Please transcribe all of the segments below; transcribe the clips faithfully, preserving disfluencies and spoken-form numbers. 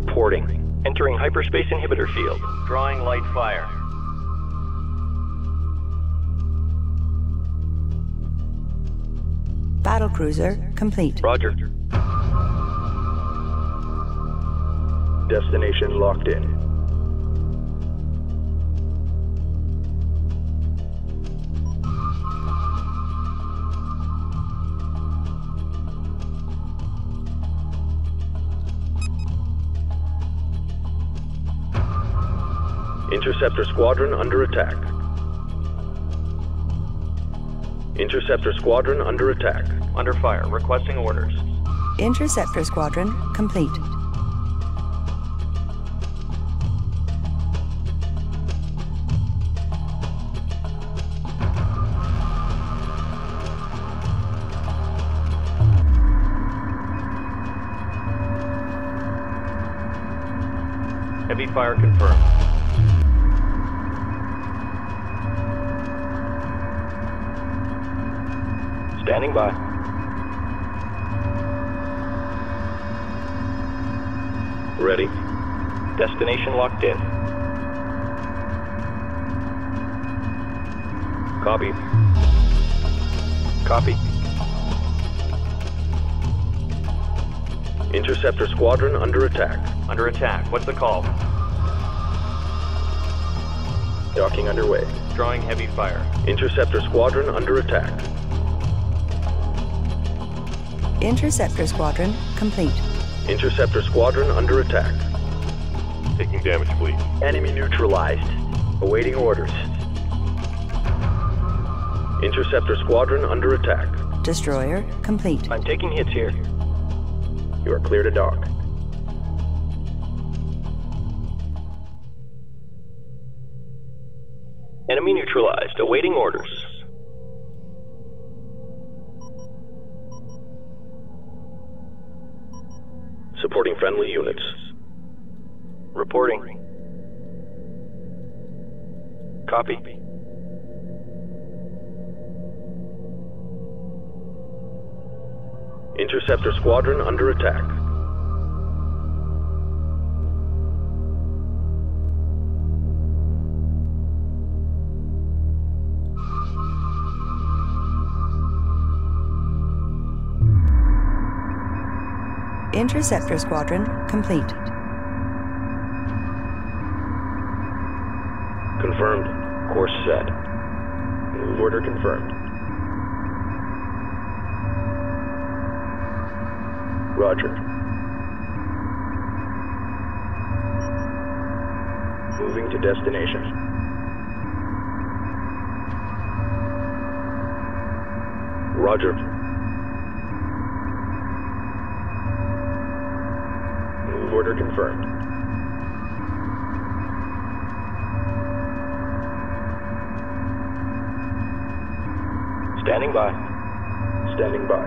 reporting. Entering hyperspace inhibitor field. Drawing light fire. Battlecruiser complete. Roger. Destination locked in. Interceptor squadron under attack. Interceptor squadron under attack. Under fire, requesting orders. Interceptor squadron complete. Heavy fire confirmed. Standing by. Ready. Destination locked in. Copy. Copy. Interceptor squadron under attack. Under attack. What's the call? Docking underway. Drawing heavy fire. Interceptor squadron under attack. Interceptor squadron complete. Interceptor squadron under attack. Taking damage, please. Enemy neutralized. Awaiting orders. Interceptor squadron under attack. Destroyer complete. I'm taking hits here. You are clear to dock. Enemy neutralized. Awaiting orders. Supporting friendly units. Reporting. Copy. Interceptor squadron under attack. Interceptor squadron complete. Confirmed. Course set. Move order confirmed. Roger. Moving to destination. Roger. Order confirmed. Standing by. Standing by.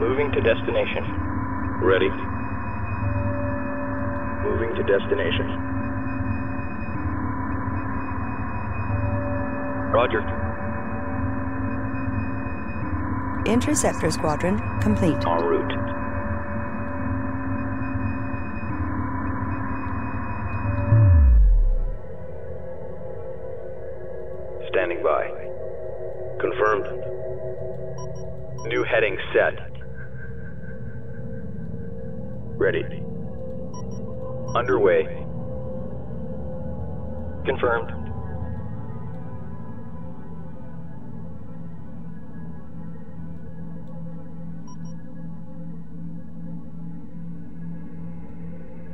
Moving to destination. Ready. Moving to destination. Roger. Interceptor squadron complete. En route. Standing by. Confirmed. New heading set. Ready. Underway. Confirmed.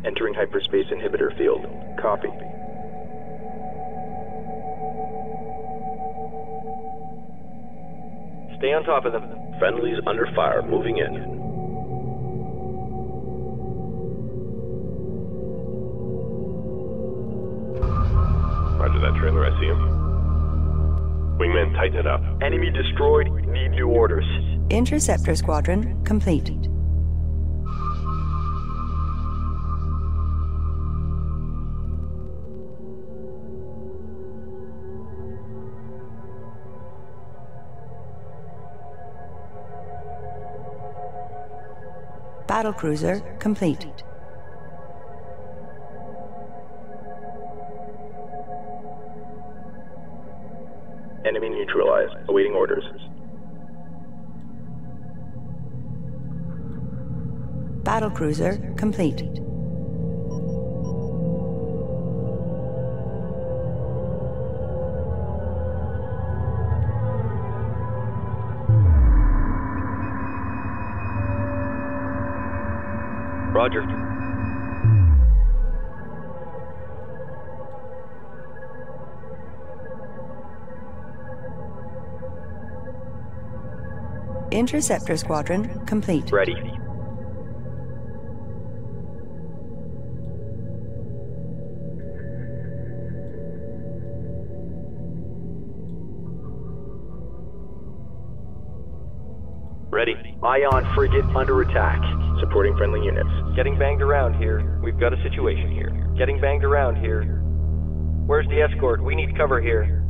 Entering hyperspace inhibitor field. Copy. Stay on top of them. Friendlies under fire, moving in. Roger that trailer, I see him. Wingmen, tighten it up. Enemy destroyed, need new orders. Interceptor squadron complete. Battlecruiser complete. Enemy neutralized. Awaiting orders. Battlecruiser complete. Roger. Interceptor squadron complete. Ready. Ready. Ion frigate under attack. Supporting friendly units. Getting banged around here. We've got a situation here. Getting banged around here. Where's the escort? We need cover here.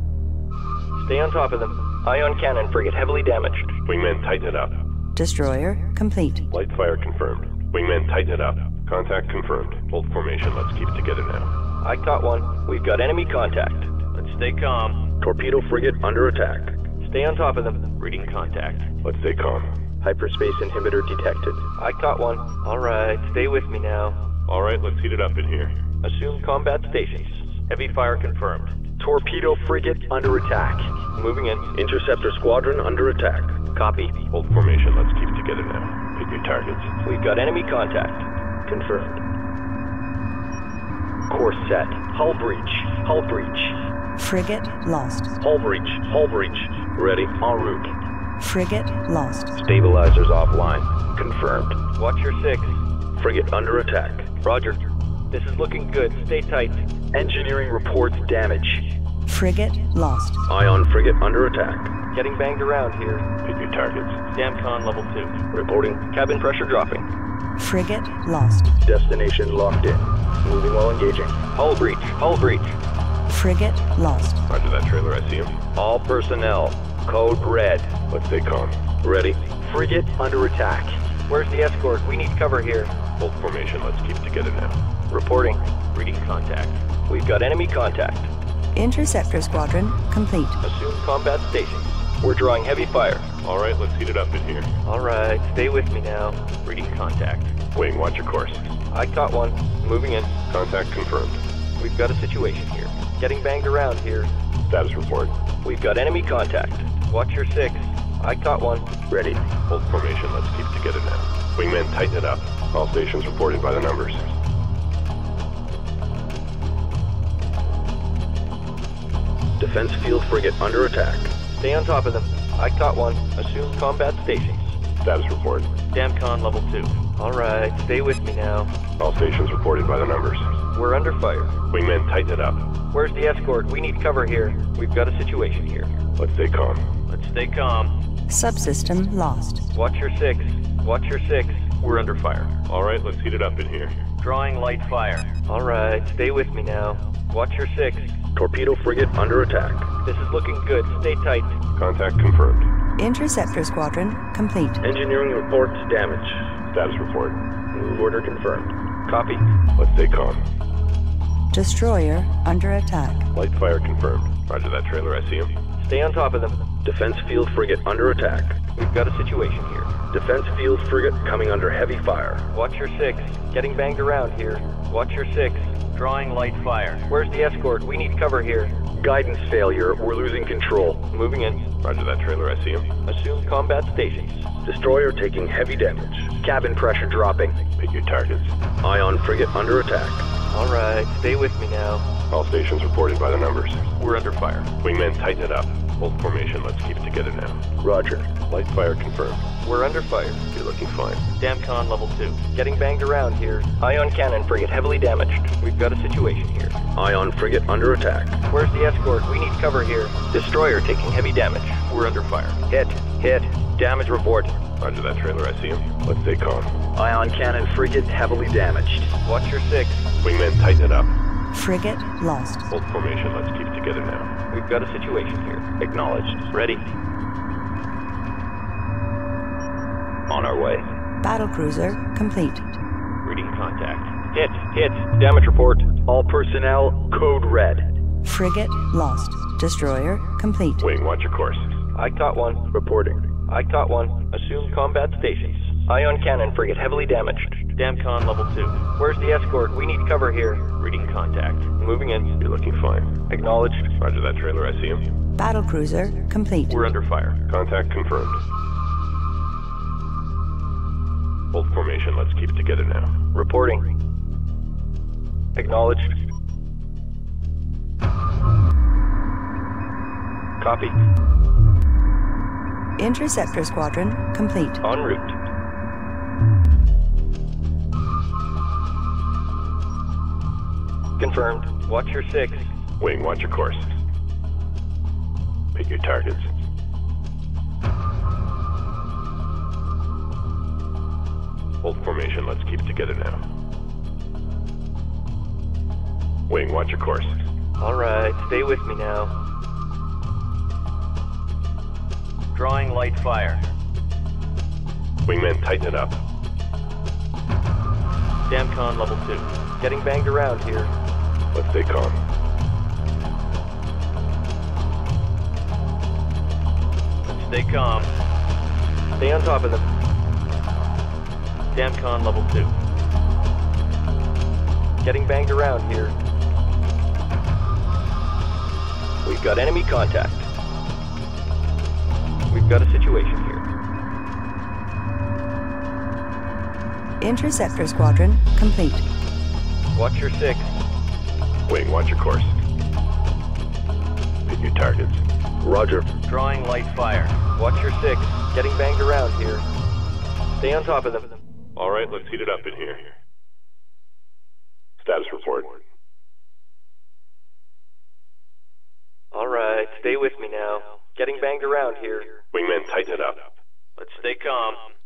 Stay on top of them. Ion cannon frigate heavily damaged. Wingmen, tighten it up. Destroyer complete. Light fire confirmed. Wingmen, tighten it up. Contact confirmed. Bolt formation. Let's keep it together now. I caught one. We've got enemy contact. Let's stay calm. Torpedo frigate under attack. Stay on top of them. Reading contact. Let's stay calm. Hyperspace inhibitor detected. I caught one. Alright, stay with me now. Alright, let's heat it up in here. Assume combat stations. Heavy fire confirmed. Torpedo frigate under attack. Moving in. Interceptor squadron under attack. Copy. Hold formation, let's keep it together now. Pick your targets. We've got enemy contact. Confirmed. Course set. Hull breach. Hull breach. Frigate lost. Hull breach. Hull breach. Ready. En route. Frigate lost. Stabilizers offline. Confirmed. Watch your six. Frigate under attack. Roger. This is looking good. Stay tight. Engineering reports damage. Frigate lost. Ion frigate under attack. Getting banged around here. Pick your targets. Damcon level two. Reporting. Cabin pressure dropping. Frigate lost. Destination locked in. Moving while engaging. Hull breach. Hull breach. Frigate lost. Roger that trailer. I see him. All personnel. Code red. Let's stay calm. Ready. Frigate under attack. Where's the escort? We need cover here. Bolt formation. Let's keep it together now. Reporting. Reading contact. We've got enemy contact. Interceptor squadron complete. Assume combat stations. We're drawing heavy fire. All right, let's heat it up in here. All right, stay with me now. Reading contact. Wing, watch your course. I caught one. Moving in. Contact confirmed. We've got a situation here. Getting banged around here. Status report. We've got enemy contact. Watch your six. I caught one. Ready. Hold formation. Let's keep it together now. Wingmen, tighten it up. All stations reported by the numbers. Defense field frigate under attack. Stay on top of them. I caught one. Assume combat stations. Status report. Damcon level two. All right. Stay with me now. All stations reported by the numbers. We're under fire. Wingmen, tighten it up. Where's the escort? We need cover here. We've got a situation here. Let's stay calm. Let's stay calm. Subsystem lost. Watch your six. Watch your six. We're under fire. All right, let's heat it up in here. Drawing light fire. All right, stay with me now. Watch your six. Torpedo frigate under attack. This is looking good. Stay tight. Contact confirmed. Interceptor squadron complete. Engineering reports damage. Status report. Move order confirmed. Copy. Let's stay calm. Destroyer under attack. Light fire confirmed. Roger that trailer. I see him. Stay on top of them. Defense field frigate under attack. We've got a situation here. Defense field frigate coming under heavy fire. Watch your six. Getting banged around here. Watch your six. Drawing light fire. Where's the escort? We need cover here. Guidance failure. We're losing control. Moving in. Roger that trailer. I see him. Assume combat stations. Destroyer taking heavy damage. Cabin pressure dropping. Pick your targets. Ion frigate under attack. All right. Stay with me now. All stations reported by the numbers. We're under fire. Wingmen, tighten it up. Hold formation, let's keep it together now. Roger. Light fire confirmed. We're under fire. You're looking fine. Damcon level two. Getting banged around here. Ion cannon frigate heavily damaged. We've got a situation here. Ion frigate under attack. Where's the escort? We need cover here. Destroyer taking heavy damage. We're under fire. Hit. Hit. Damage report. Roger that trailer, I see him. Let's stay calm. Ion cannon frigate heavily damaged. Watch your six. Wingmen, tighten it up. Frigate lost. Hold formation, let's keep it together now. We've got a situation here. Acknowledged. Ready. On our way. Battlecruiser complete. Reading contact. Hit. Hit. Damage report. All personnel. Code red. Frigate lost. Destroyer complete. Wing, watch your course. I C O T one, reporting. I C O T one, assume combat stations. Ion cannon frigate heavily damaged. DAMCON level two. Where's the escort? We need cover here. Reading contact. Moving in. You're looking fine. Acknowledged. Roger that trailer, I see him. Battlecruiser complete. We're under fire. Contact confirmed. Hold formation, let's keep it together now. Reporting. Acknowledged. Copy. Interceptor squadron complete. En route. Confirmed. Watch your six. Wing, watch your course. Pick your targets. Hold formation, let's keep it together now. Wing, watch your course. Alright, stay with me now. Drawing light fire. Wingman, tighten it up. DAMCON level two. Getting banged around here. Let's stay calm. Let's stay calm. Stay on top of them. DAMCON level two. Getting banged around here. We've got enemy contact. We've got a situation here. Interceptor squadron complete. Watch your six. Wing, watch your course. Hit your targets. Roger. Drawing light fire. Watch your six. Getting banged around here. Stay on top of them. All right, let's heat it up in here. Status report. All right, stay with me now. Getting banged around here. Wingman, tighten it up. Let's stay calm.